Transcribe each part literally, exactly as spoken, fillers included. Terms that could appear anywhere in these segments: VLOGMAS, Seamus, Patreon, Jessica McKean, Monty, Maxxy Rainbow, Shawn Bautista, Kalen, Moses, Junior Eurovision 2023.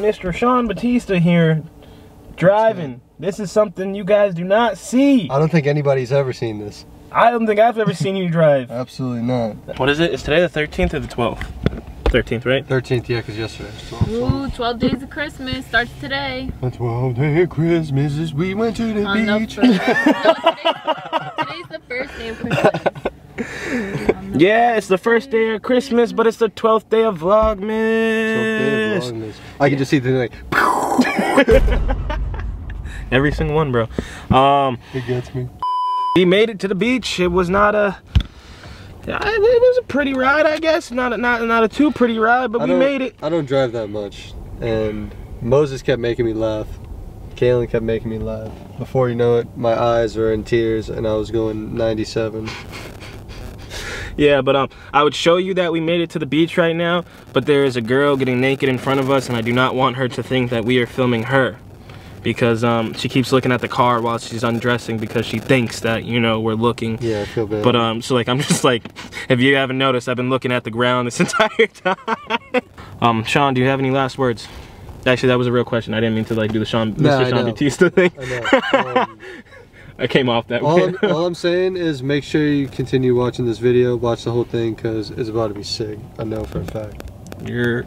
Mister Shawn Bautista here driving. This is something you guys do not see. I don't think anybody's ever seen this. I don't think I've ever seen you drive. Absolutely not. What is it? Is today the thirteenth or the twelfth? thirteenth, right? thirteenth, yeah, because yesterday was twelve. Ooh, twelve days of Christmas starts today. The twelve day of Christmas is we went to the On beach. The no, today's, today's the first day of Christmas. Yeah, it's the first day of Christmas, but it's the twelfth day of Vlogmas. twelfth day of Vlogmas. I can just see the like. Every single one, bro. Um, it gets me. We made it to the beach. It was not a. It was a pretty ride, I guess. Not a, not not a too pretty ride, but we made it. I don't drive that much, and Moses kept making me laugh. Kalen kept making me laugh. Before you know it, my eyes were in tears, and I was going ninety-seven. Yeah, but um, I would show you that we made it to the beach right now, but there is a girl getting naked in front of us, and I do not want her to think that we are filming her. Because um, she keeps looking at the car while she's undressing because she thinks that, you know, we're looking. Yeah, I feel bad. But um, so like I'm just like, if you haven't noticed, I've been looking at the ground this entire time. um, Shawn, do you have any last words? Actually, that was a real question. I didn't mean to like do the Shawn, no, Mister Shawn Bautista thing. I know. Um, I came off that all way. I'm, all I'm saying is make sure you continue watching this video, watch the whole thing, because it's about to be sick. I know for a fact. You're.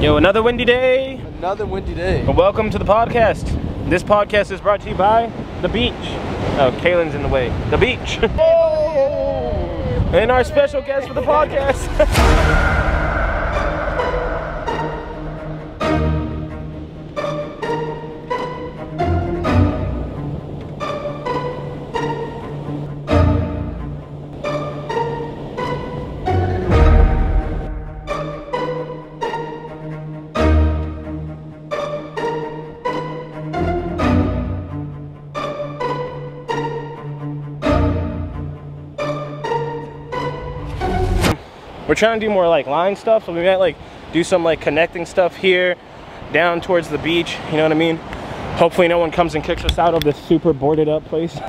Yo, another windy day. Another windy day. Well, welcome to the podcast. This podcast is brought to you by the beach. Oh, Kalen's in the way. The beach. And our special guest for the podcast. We're trying to do more like line stuff, so we might like do some like connecting stuff here, down towards the beach, you know what I mean? Hopefully no one comes and kicks us out of this super boarded up place.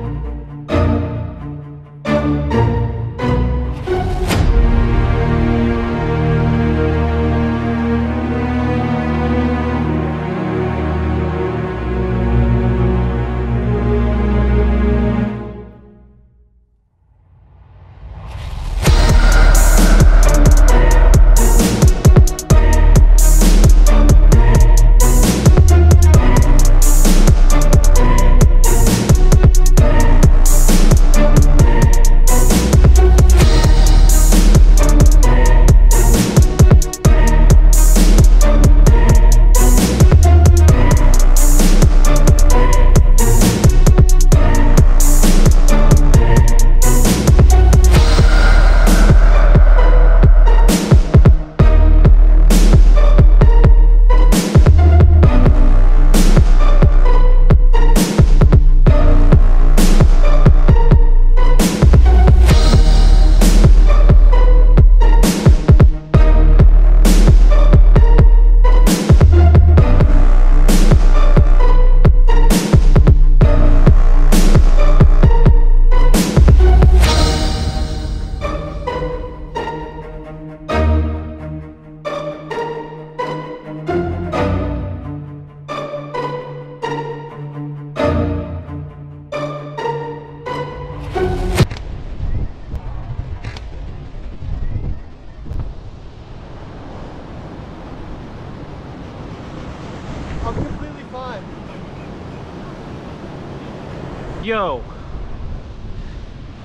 Yo,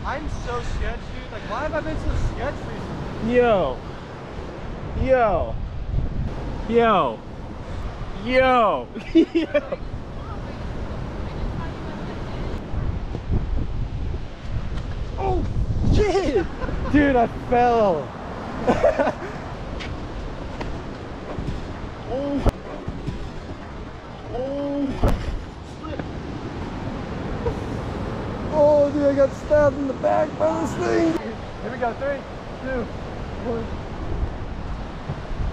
I'm so sketched, dude. Like, why have I been so sketched recently? Yo, yo, yo, yo, yo. Oh, shit, dude, I fell. Oh. I got stabbed in the back by this thing. Here we go, three, two, one.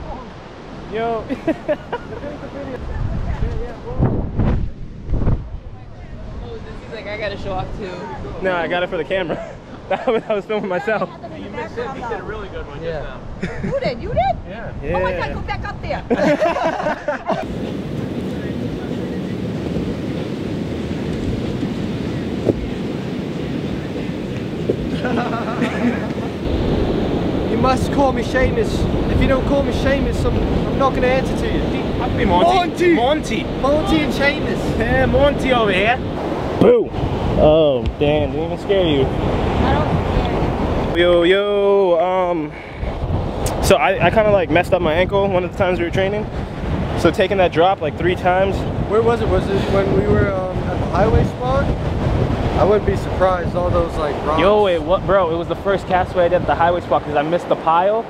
Oh. Yo. Moses, he's like, I gotta show off too. No, I got it for the camera. I was filming myself. You missed That's it. He did a really good one yeah. just now. Who did? You did? Yeah. yeah. Oh my God, go back up there. You must call me Seamus. If you don't call me Seamus, I'm, I'm not going to answer to you. That'd be Monty. Monty. Monty. Monty and Seamus. Yeah, Monty over here. Boo. Oh, damn. Didn't even scare you. I don't scare you. Yo, yo. Um, so I, I kind of like messed up my ankle one of the times we were training. So taking that drop like three times. Where was it? Was it when we were um, at the highway spot? I wouldn't be surprised, all those like rocks. Yo, wait, what, bro, it was the first castaway I did at the highway spot because I missed the pile,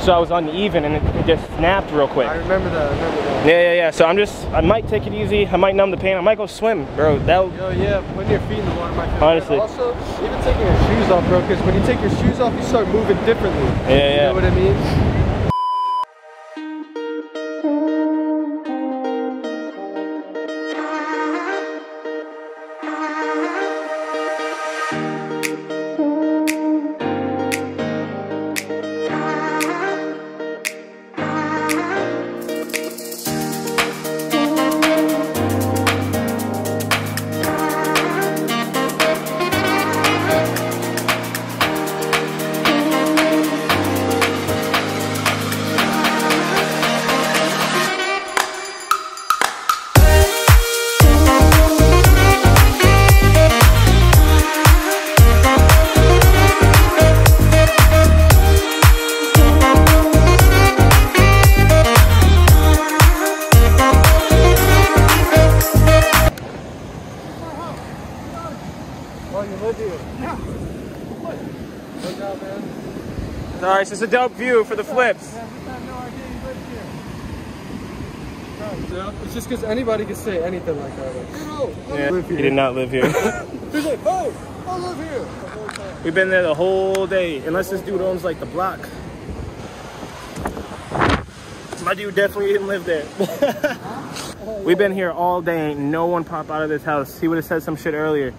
so I was uneven and it, it just snapped real quick. I remember that, I remember that. Yeah, yeah, yeah, so I'm just, I might take it easy, I might numb the pain, I might go swim, bro. That Yo, yeah, when your feet in the water might feel honestly. Bad. Also, even taking your shoes off, bro, because when you take your shoes off, you start moving differently. Yeah, you yeah. You know what I mean? Alright, so it's a dope view for the flips. Yeah, we have no idea you live here. Right, yeah. It's just because anybody could say anything like that. Like, oh, I yeah, live here. He did not live here. He's like, oh, I live here. The whole time. We've been there the whole day, unless this dude owns like the block. My dude definitely didn't live there. We've been here all day, ain't no one pop out of this house. He would have said some shit earlier.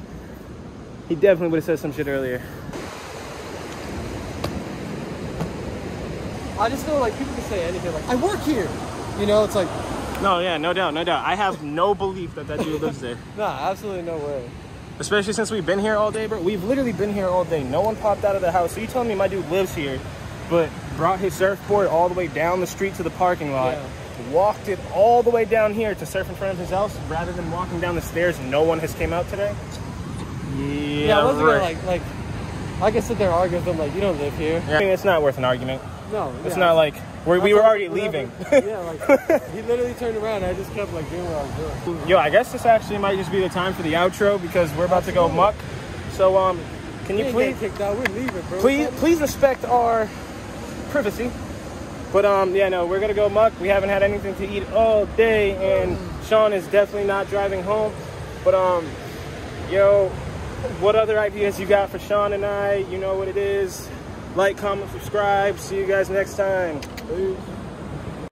He definitely would have said some shit earlier. I just know like people can say anything like, I work here, you know, it's like. No, yeah, no doubt, no doubt. I have no belief that that dude lives there. Nah, absolutely no way. Especially since we've been here all day, bro. We've literally been here all day. No one popped out of the house. So you telling me my dude lives here, but brought his surfboard all the way down the street to the parking lot, yeah. walked it all the way down here to surf in front of his house rather than walking down the stairs and no one has came out today? Yeah, yeah I wasn't right. gonna, like, like, I can sit there arguing with them like, you don't live here. Yeah. I mean, it's not worth an argument. No, yeah. It's not like we're, we were already leaving. Yeah, like he literally turned around. And I just kept like doing what I was doing. Yo, I guess this actually might just be the time for the outro because we're about Absolutely. to go muck. So um, can you please? Kicked out. We're leaving, bro. Please, please respect our privacy. But um, yeah, no, we're gonna go muck. We haven't had anything to eat all day, and Sean is definitely not driving home. But um, yo, what other ideas you got for Sean and I? You know what it is. Like, comment, subscribe. See you guys next time. Peace.